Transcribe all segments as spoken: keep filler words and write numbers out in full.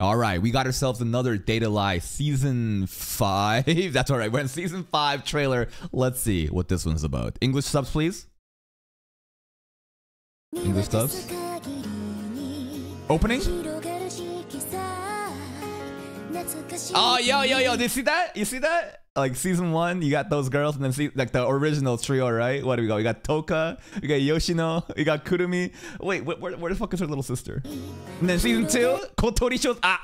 All right, we got ourselves another Date a Live season five. That's all right. We're in season five trailer. Let's see what this one's about. English subs, please. English subs. Opening. Oh, yo, yo, yo! Did you see that? You see that? Like season one, you got those girls, and then see like the original trio, right? What do we got? We got Toka, we got Yoshino, we got Kurumi. Wait, where, where the fuck is her little sister? And then season two, Kotori shows. Ah,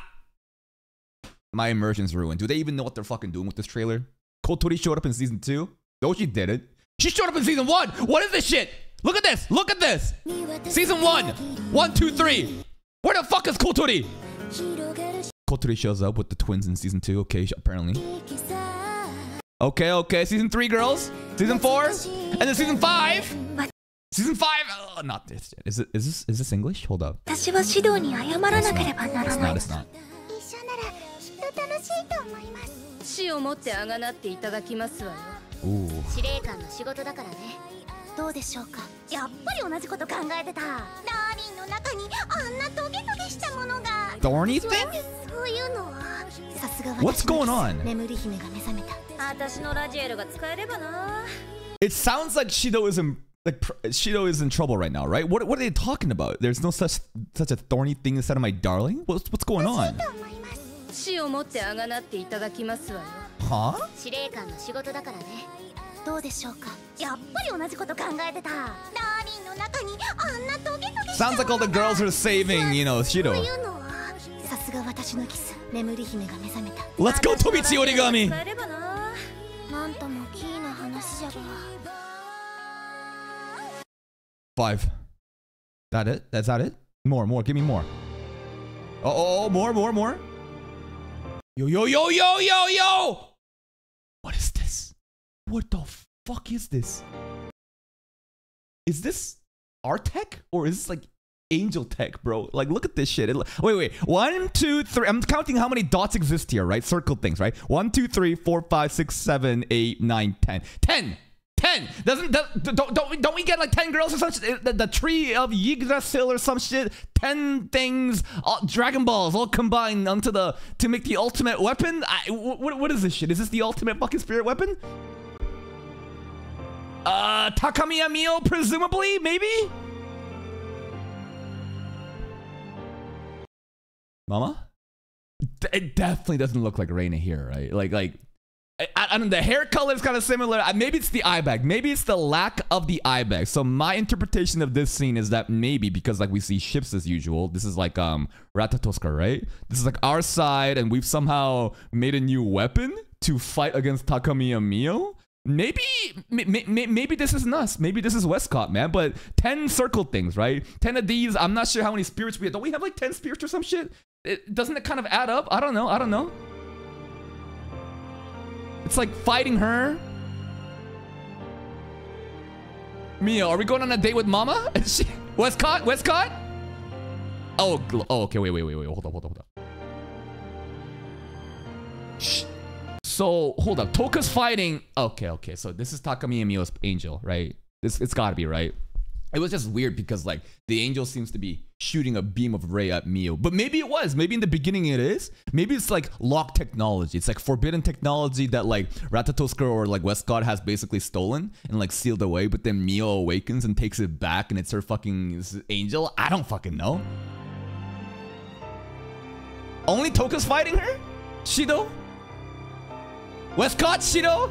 my immersion's ruined. Do they even know what they're fucking doing with this trailer? Kotori showed up in season two. No, she didn't. She showed up in season one. What is this shit? Look at this. Look at this. Season one, one, two, three. Where the fuck is Kotori? Kotori shows up with the twins in season two. Okay, apparently. Okay, okay. Season three, girls. Season four, and then season five. Season five. Oh, not this. Is it? Is this? Is this English? Hold up. It's not. It's not. It's not. Ooh. Thorny thing? What's going on? It sounds like Shido is in like Shido is in trouble right now, right? What what are they talking about? There's no such such a thorny thing inside of my darling. What's what's going on? Huh? Sounds like all the girls are saving, you know, Shido. Let's go, Tobichi Origami! Five. That it? That's that it? More, more, give me more. Uh oh, more, more, more. Yo, yo, yo, yo, yo, yo! What is this? What the fuck is this? Is this our tech? Or is this like Angel Tech, bro? Like, look at this shit. It, wait, wait. One, two, three. I'm counting how many dots exist here, right? Circle things, right? One, two, three, four, five, six, seven, eight, nine, ten. Ten! Ten! Doesn't that, don't, don't, don't we get like ten girls or such? The, the tree of Yggdrasil or some shit? Ten things, all, Dragon Balls, all combined onto the, to make the ultimate weapon? I, what, what is this shit? Is this the ultimate fucking spirit weapon? Uh, Takamiya Mio, presumably, maybe? Mama? D it definitely doesn't look like Reina here, right? Like, like, I, I don't know, the hair color is kind of similar. I, maybe it's the eye bag. Maybe it's the lack of the eye bag. So my interpretation of this scene is that maybe, because like we see ships as usual, this is like, um, Ratatoskr, right? This is like our side, and we've somehow made a new weapon to fight against Takamiya Mio? Maybe, maybe this isn't us. Maybe this is Westcott, man. But ten circle things, right? ten of these. I'm not sure how many spirits we have. Don't we have like ten spirits or some shit? It, doesn't it kind of add up? I don't know. I don't know. It's like fighting her. Mio, are we going on a date with Mama? She, Westcott? Westcott? Oh, oh, okay. Wait, wait, wait, wait. Hold up, hold up, hold up. Shh. So, hold up, Toka's fighting, okay, okay, so this is Takamiya Mio's angel, right? This, it's gotta be, right? It was just weird because, like, the angel seems to be shooting a beam of ray at Mio, but maybe it was, maybe in the beginning it is, maybe it's, like, locked technology, it's, like, forbidden technology that, like, Ratatoskr or, like, Westcott has basically stolen and, like, sealed away, but then Mio awakens and takes it back and it's her fucking angel, I don't fucking know. Only Toka's fighting her? Shido? Westcott, Shido?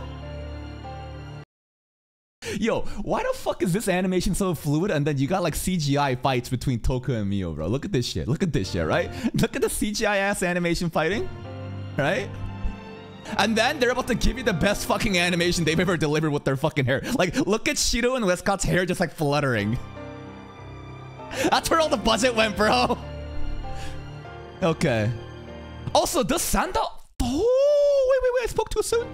Yo, why the fuck is this animation so fluid and then you got like C G I fights between Toka and Mio, bro? Look at this shit. Look at this shit, right? Look at the C G I-ass animation fighting, right? And then they're about to give you the best fucking animation they've ever delivered with their fucking hair. Like, look at Shido and Westcott's hair just like fluttering. That's where all the budget went, bro. Okay. Also, does Sandal... Oh, wait, wait, wait, I spoke too soon.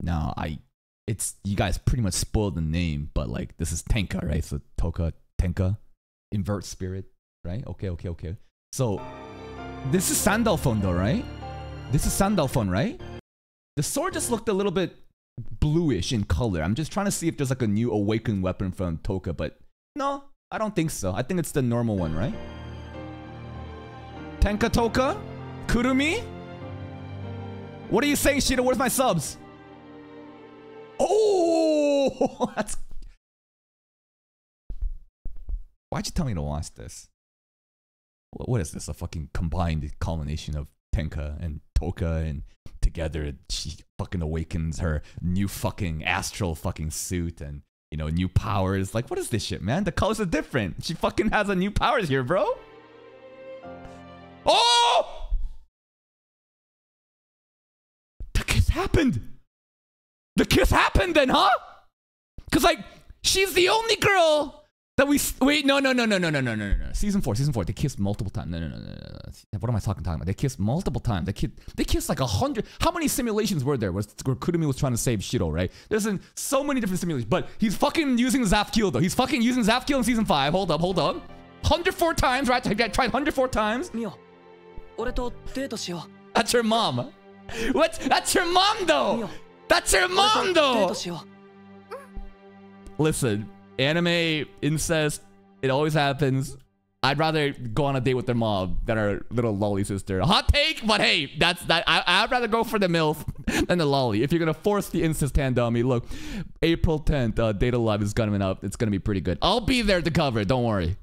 No, I, it's, you guys pretty much spoiled the name, but like, this is Tenka, right? So Toka, Tenka, invert spirit, right? Okay, okay, okay. So, this is Sandalfon though, right? This is Sandalfon, right? The sword just looked a little bit bluish in color. I'm just trying to see if there's like a new awakened weapon from Toka, but no, I don't think so. I think it's the normal one, right? Tenka, Toka, Kurumi. What are you saying, Shido? Where's my subs? Oh, that's. Why'd you tell me to watch this? What is this? A fucking combined culmination of Tenka and Toka, and together she fucking awakens her new fucking astral fucking suit and, you know, new powers. Like, what is this shit, man? The colors are different. She fucking has a new powers here, bro. Oh! The kiss happened. The kiss happened then, huh? Because, like, she's the only girl... That we wait no no no no no no no no no season four season four they kissed multiple times no no no no no what am I talking talking about they kissed multiple times they kissed they kissed like a hundred how many simulations were there was where Kurumi was trying to save Shido, right? There's in so many different simulations, but he's fucking using Zafkiel though he's fucking using Zafkiel in season five. Hold up, hold up, one hundred four times, right? I tried one hundred four times. Mio, that's your mom. What? That's your mom though. That's your mom though. Listen. Anime, incest, it always happens. I'd rather go on a date with their mom than our little lolly sister. Hot take, but hey, that's that. I, I'd rather go for the MILF than the lolly. If you're gonna force the incest hand on me, look, April tenth, uh, Date a Live is coming up. It's gonna be pretty good. I'll be there to cover it. Don't worry.